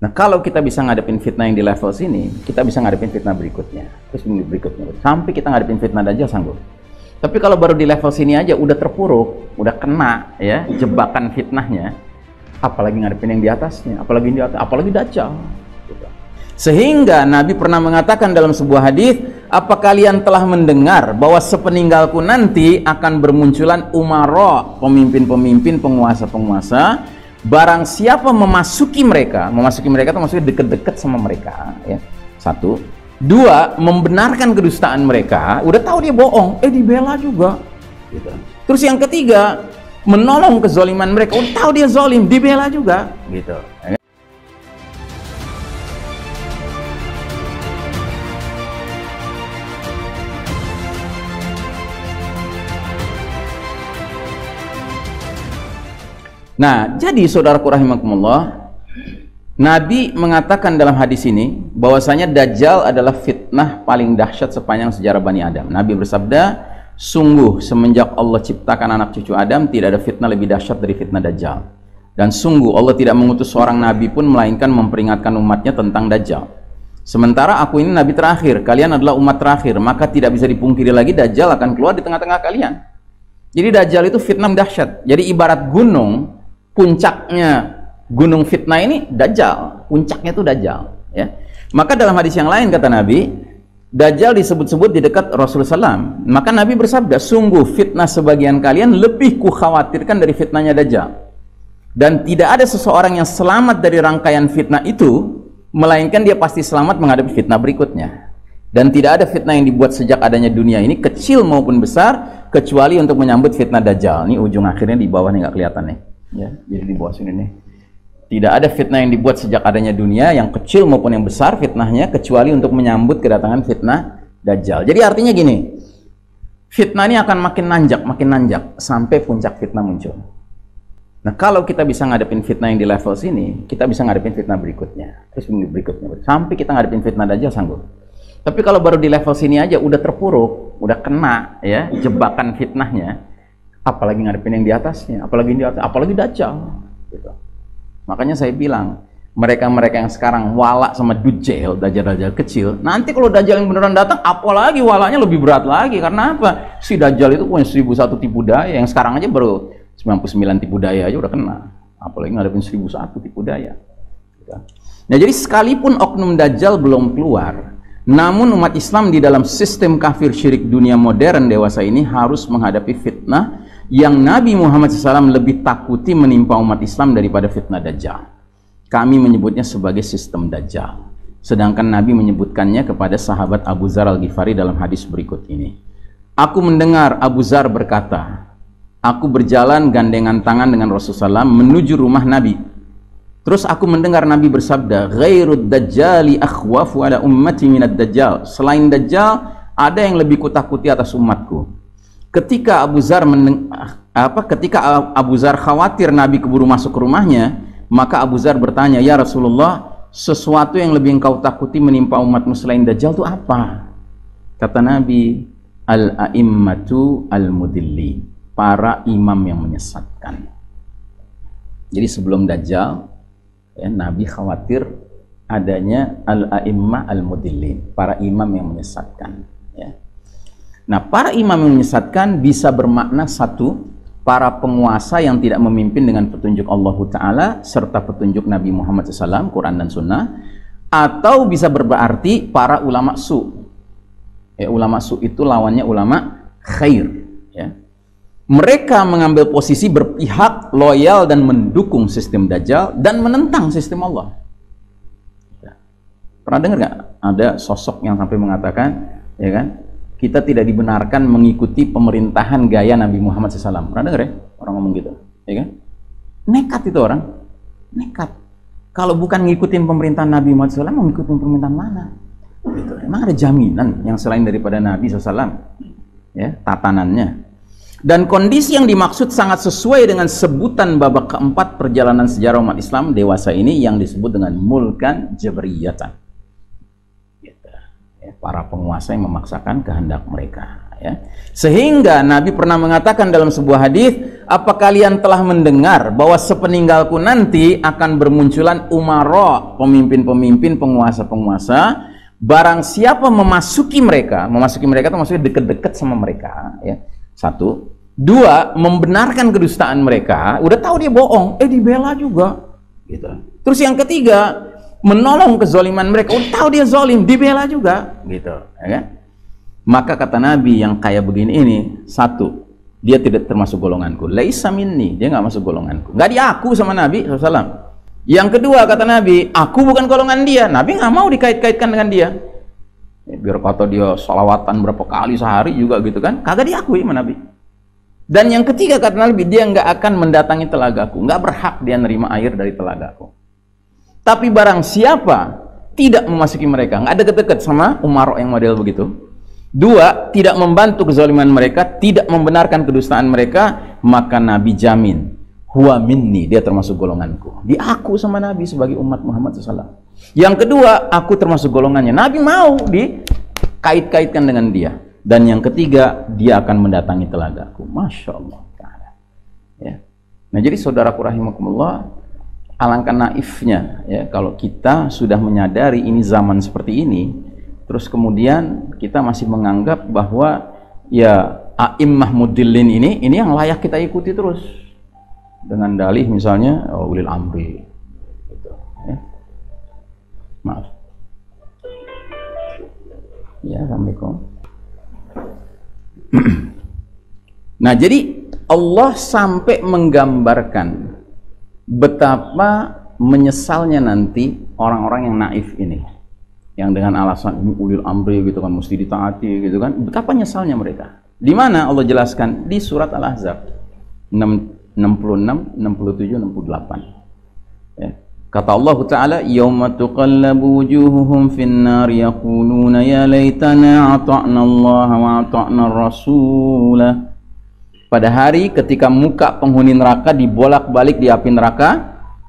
Nah, kalau kita bisa ngadepin fitnah yang di level sini, kita bisa ngadepin fitnah berikutnya. Terus berikutnya. Sampai kita ngadepin fitnah Dajjal sanggup. Tapi kalau baru di level sini aja udah terpuruk, udah kena ya jebakan fitnahnya, apalagi ngadepin yang di atasnya, apalagi yang di atas, apalagi Dajjal. Sehingga Nabi pernah mengatakan dalam sebuah hadis, apa kalian telah mendengar bahwa sepeninggalku nanti akan bermunculan umara, pemimpin-pemimpin, penguasa-penguasa, barang siapa memasuki mereka itu maksudnya deket-deket sama mereka ya. Satu. Dua, membenarkan kedustaan mereka, udah tahu dia bohong, dibela juga gitu. Terus yang ketiga, menolong kezoliman mereka, udah tahu dia zolim, dibela juga gitu. Nah, jadi saudaraku rahimakumullah, Nabi mengatakan dalam hadis ini bahwasanya Dajjal adalah fitnah paling dahsyat sepanjang sejarah Bani Adam. Nabi bersabda, sungguh semenjak Allah ciptakan anak cucu Adam tidak ada fitnah lebih dahsyat dari fitnah Dajjal. Dan sungguh Allah tidak mengutus seorang Nabi pun melainkan memperingatkan umatnya tentang Dajjal. Sementara aku ini Nabi terakhir, kalian adalah umat terakhir, maka tidak bisa dipungkiri lagi Dajjal akan keluar di tengah-tengah kalian. Jadi Dajjal itu fitnah dahsyat. Jadi ibarat gunung, puncaknya gunung fitnah ini Dajjal, puncaknya itu Dajjal ya. Maka dalam hadis yang lain kata Nabi, Dajjal disebut-sebut di dekat Rasulullah SAW. Maka Nabi bersabda, sungguh fitnah sebagian kalian lebih kukhawatirkan dari fitnahnya Dajjal. Dan tidak ada seseorang yang selamat dari rangkaian fitnah itu, melainkan dia pasti selamat menghadapi fitnah berikutnya. Dan tidak ada fitnah yang dibuat sejak adanya dunia ini, kecil maupun besar, kecuali untuk menyambut fitnah Dajjal. Ini ujung akhirnya di bawah nih, nggak kelihatan nih ya, jadi di bawah sini nih. Tidak ada fitnah yang dibuat sejak adanya dunia, yang kecil maupun yang besar fitnahnya, kecuali untuk menyambut kedatangan fitnah Dajjal. Jadi artinya gini, fitnah ini akan makin nanjak, sampai puncak fitnah muncul. Nah, kalau kita bisa ngadepin fitnah yang di level sini, kita bisa ngadepin fitnah berikutnya. Terus berikutnya. Sampai kita ngadepin fitnah Dajjal sanggup. Tapi kalau baru di level sini aja udah terpuruk, udah kena ya jebakan fitnahnya, apalagi ngadepin yang di atasnya, apalagi Dajjal gitu. Makanya saya bilang, mereka-mereka yang sekarang wala sama Dajjal kecil, nanti kalau Dajjal yang beneran datang, apalagi walanya lebih berat lagi. Karena apa? Si Dajjal itu punya 1001 tipu daya, yang sekarang aja baru 99 tipu daya aja udah kena. Apalagi ngadepin 1001 tipu daya. Nah, jadi sekalipun oknum Dajjal belum keluar, namun umat Islam di dalam sistem kafir syirik dunia modern dewasa ini harus menghadapi fitnah yang Nabi Muhammad SAW lebih takuti menimpa umat Islam daripada fitnah Dajjal. Kami menyebutnya sebagai sistem Dajjal. Sedangkan Nabi menyebutkannya kepada sahabat Abu Dzar al-Ghifari dalam hadis berikut ini. Aku mendengar Abu Dzar berkata, aku berjalan gandengan tangan dengan Rasulullah SAW menuju rumah Nabi. Terus aku mendengar Nabi bersabda, Ghairud Dajjali akhwafu ala ummati minad Dajjal. Selain Dajjal, ada yang lebih kutakuti atas umatku. Ketika Abu Dzar khawatir Nabi keburu masuk ke rumahnya, maka Abu Dzar bertanya, ya Rasulullah, sesuatu yang lebih engkau takuti menimpa umatmu selain Dajjal itu apa? Kata Nabi, al-a'immatu al-mudilli, para imam yang menyesatkan. Jadi sebelum Dajjal ya, Nabi khawatir adanya al-a'imma al-mudilli, para imam yang menyesatkan ya. Nah, para imam yang menyesatkan bisa bermakna satu, para penguasa yang tidak memimpin dengan petunjuk Allah Ta'ala serta petunjuk Nabi Muhammad SAW, Quran dan Sunnah, atau bisa berarti para ulama su. Ya, ulama su itu lawannya ulama khair. Ya. Mereka mengambil posisi berpihak, loyal, dan mendukung sistem Dajjal dan menentang sistem Allah. Ya. Pernah dengar nggak ada sosok yang sampai mengatakan, ya kan? Kita tidak dibenarkan mengikuti pemerintahan gaya Nabi Muhammad SAW. Pernah dengar ya? Orang ngomong gitu. Ya kan? Nekat itu orang. Nekat. Kalau bukan ngikutin pemerintahan Nabi Muhammad SAW, mau ngikutin pemerintahan mana? Gitu. Emang ada jaminan yang selain daripada Nabi SAW? Ya, tatanannya. Dan kondisi yang dimaksud sangat sesuai dengan sebutan babak keempat perjalanan sejarah umat Islam dewasa ini yang disebut dengan Mulkan Jabriyatan. Para penguasa yang memaksakan kehendak mereka. ya. Sehingga Nabi pernah mengatakan dalam sebuah hadis, apa kalian telah mendengar bahwa sepeninggalku nanti akan bermunculan umara, pemimpin-pemimpin, penguasa-penguasa. Barang siapa memasuki mereka itu maksudnya deket-deket sama mereka, ya. Satu, dua, membenarkan kedustaan mereka, udah tahu dia bohong, dibela juga, gitu. Terus yang ketiga, menolong kezoliman mereka, udah tahu dia zolim, dibela juga, gitu, ya kan? Maka kata Nabi yang kayak begini ini, satu, dia tidak termasuk golonganku, laisa minni, dia nggak masuk golonganku, nggak diaku sama Nabi SAW. Yang kedua kata Nabi, aku bukan golongan dia, Nabi nggak mau dikait-kaitkan dengan dia. Biar kata dia sholawatan berapa kali sehari juga gitu kan, kagak diakui sama Nabi. Dan yang ketiga kata Nabi, dia nggak akan mendatangi telagaku, nggak berhak dia nerima air dari telagaku. Tapi barang siapa tidak memasuki mereka, nggak ada deket-deket sama umaro yang model begitu. Dua, tidak membantu kezaliman mereka, tidak membenarkan kedustaan mereka, maka Nabi jamin, huwa minni, dia termasuk golonganku. Diaku sama Nabi sebagai umat Muhammad SAW. Yang kedua, aku termasuk golongannya. Nabi mau dikait-kaitkan dengan dia. Dan yang ketiga, dia akan mendatangi telagaku. Masya Allah. Ya. Nah, jadi saudaraku rahimakumullah, alangkah naifnya ya kalau kita sudah menyadari ini zaman seperti ini, terus kemudian kita masih menganggap bahwa ya a'immah mudillin ini yang layak kita ikuti terus. Dengan dalih misalnya ulil amri. Gitu, ya. Maaf. Ya, assalamualaikum. Nah, jadi Allah sampai menggambarkan betapa menyesalnya nanti orang-orang yang naif ini, yang dengan alasan ulil amri gitu kan, mesti ditaati gitu kan, betapa nyesalnya mereka. Di mana Allah jelaskan di surat Al-Ahzab 66, 67, 68 ya. Kata Allah Ta'ala, yauma tuqallabu wujuhuhum finnar yaquluna ya laitana ata'na Allah wa ata'na rasulah. Pada hari ketika muka penghuni neraka dibolak-balik di api neraka,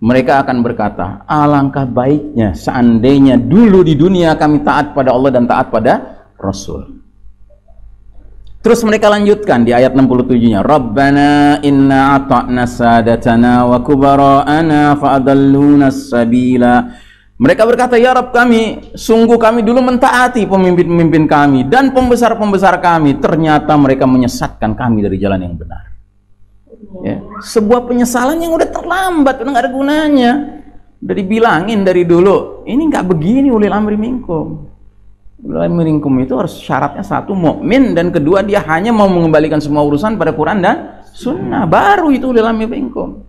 mereka akan berkata, alangkah baiknya seandainya dulu di dunia kami taat pada Allah dan taat pada Rasul. Terus mereka lanjutkan di ayat 67-nya, Rabbana inna ata'na sadatana wa kubara'ana fa'adalluna sabila. Mereka berkata, ya Rabb kami, sungguh kami dulu mentaati pemimpin-pemimpin kami dan pembesar-pembesar kami. Ternyata mereka menyesatkan kami dari jalan yang benar. Ya. Sebuah penyesalan yang udah terlambat, udah nggak ada gunanya. Udah dibilangin dari dulu, ini nggak begini ulil amri minkum. Ulil amri minkum itu harus syaratnya satu, mukmin, dan kedua dia hanya mau mengembalikan semua urusan pada Quran dan Sunnah. Baru itu ulil amri minkum.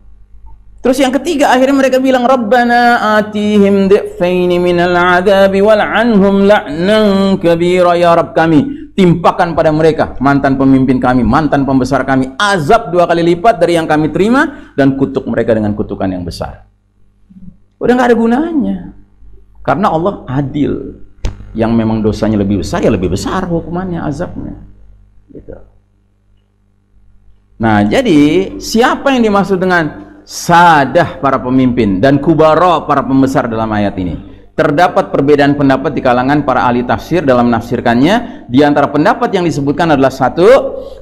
Terus yang ketiga akhirnya mereka bilang Rabbana atihim dhi'faini minal adzabi wal'anhum la'nan kabira, ya Rabb kami timpakan pada mereka, mantan pemimpin kami, mantan pembesar kami, azab dua kali lipat dari yang kami terima, dan kutuk mereka dengan kutukan yang besar. Udah nggak ada gunanya, karena Allah adil. Yang memang dosanya lebih besar ya lebih besar hukumannya, azabnya gitu. Nah, jadi siapa yang dimaksud dengan sadah para pemimpin dan kubara para pembesar dalam ayat ini? Terdapat perbedaan pendapat di kalangan para ahli tafsir dalam menafsirkannya. Di antara pendapat yang disebutkan adalah satu,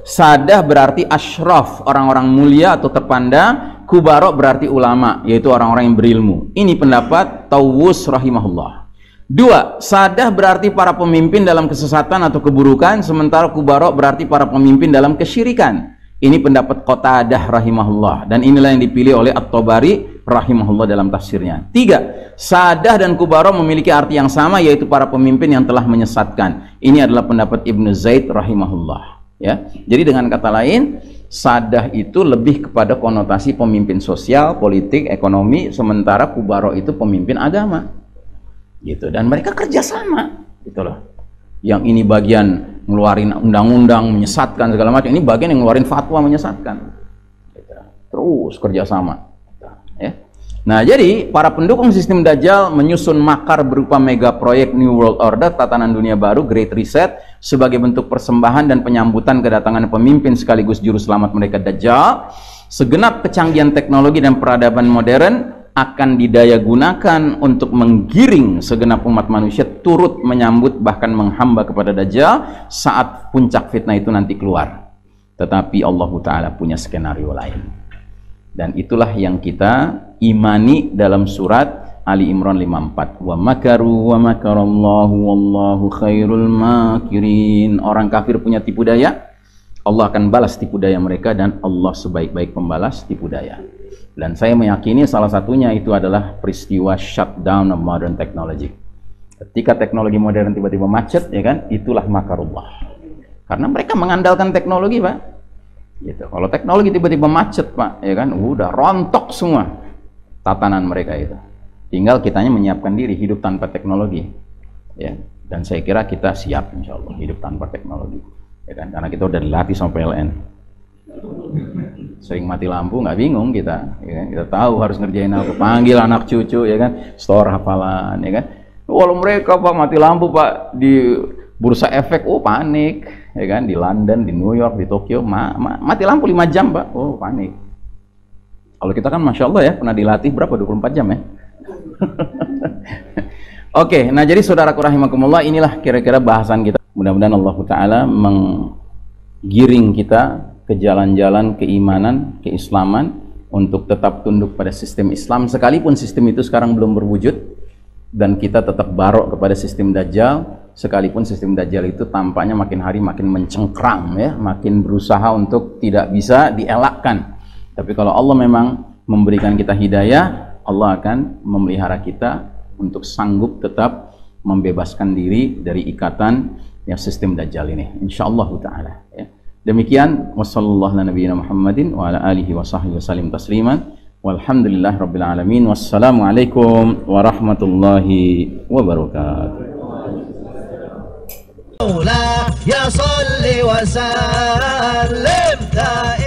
sadah berarti ashraf, orang-orang mulia atau terpandang, kubara berarti ulama, yaitu orang-orang yang berilmu. Ini pendapat Tawus rahimahullah. Dua, sadah berarti para pemimpin dalam kesesatan atau keburukan, sementara kubara berarti para pemimpin dalam kesyirikan. Ini pendapat Qatadah rahimahullah, dan inilah yang dipilih oleh At-Tabari rahimahullah dalam tafsirnya. Tiga, sadah dan kubara memiliki arti yang sama, yaitu para pemimpin yang telah menyesatkan. Ini adalah pendapat Ibnu Zaid rahimahullah. Ya, jadi dengan kata lain, sadah itu lebih kepada konotasi pemimpin sosial, politik, ekonomi, sementara kubara itu pemimpin agama. Gitu, dan mereka kerjasama. Gitu loh. Yang ini bagian ngeluarin undang-undang menyesatkan segala macam, ini bagian yang ngeluarin fatwa menyesatkan, terus kerjasama ya. Nah, jadi para pendukung sistem Dajjal menyusun makar berupa mega proyek New World Order, tatanan dunia baru, Great Reset, sebagai bentuk persembahan dan penyambutan kedatangan pemimpin sekaligus juru selamat mereka, Dajjal. Segenap kecanggihan teknologi dan peradaban modern akan didaya gunakan untuk menggiring segenap umat manusia turut menyambut bahkan menghamba kepada Dajjal saat puncak fitnah itu nanti keluar. Tetapi Allah Ta'ala punya skenario lain, dan itulah yang kita imani dalam surat Ali Imran 54. Wa makaru wa makarallahu wallahu khairul makirin. Orang kafir punya tipu daya, Allah akan balas tipu daya mereka, dan Allah sebaik-baik pembalas tipu daya. Dan saya meyakini salah satunya itu adalah peristiwa shutdown of modern technology. Ketika teknologi modern tiba-tiba macet, ya kan, itulah makarullah. Karena mereka mengandalkan teknologi, Pak. Gitu. Kalau teknologi tiba-tiba macet, Pak, ya kan, udah rontok semua tatanan mereka itu. Tinggal kitanya menyiapkan diri hidup tanpa teknologi, ya. Dan saya kira kita siap, insya Allah, hidup tanpa teknologi. Ya kan? Karena kita udah dilatih sama PLN, sering mati lampu, nggak bingung kita, ya kan? Kita tahu harus ngerjain apa, panggil anak cucu, ya kan, store hafalan, ya kan. Walau mereka, Pak, mati lampu, Pak, di bursa efek, oh panik, ya kan, di London, di New York, di Tokyo, mati lampu 5 jam, Pak, oh panik. Kalau kita kan Masya Allah ya, pernah dilatih berapa, 24 jam ya. Oke, nah jadi saudaraku rahimakumullah, inilah kira-kira bahasan kita. Mudah-mudahan Allah Ta'ala menggiring kita ke jalan-jalan keimanan, keislaman, untuk tetap tunduk pada sistem Islam, sekalipun sistem itu sekarang belum berwujud, dan kita tetap barok kepada sistem Dajjal, sekalipun sistem Dajjal itu tampaknya makin hari makin mencengkram, ya, makin berusaha untuk tidak bisa dielakkan. Tapi kalau Allah memang memberikan kita hidayah, Allah akan memelihara kita untuk sanggup tetap membebaskan diri dari ikatan yang sistem Dajjal ini, insyaallah ta'ala, ya. Demikian, wassallallahu ala nabiyina Muhammadin wa ala alihi wa sahbihi wasallim tasliman, walhamdulillahi rabbil alamin, wassalamualaikum warahmatullahi wabarakatuh. Ya salli wa sallim.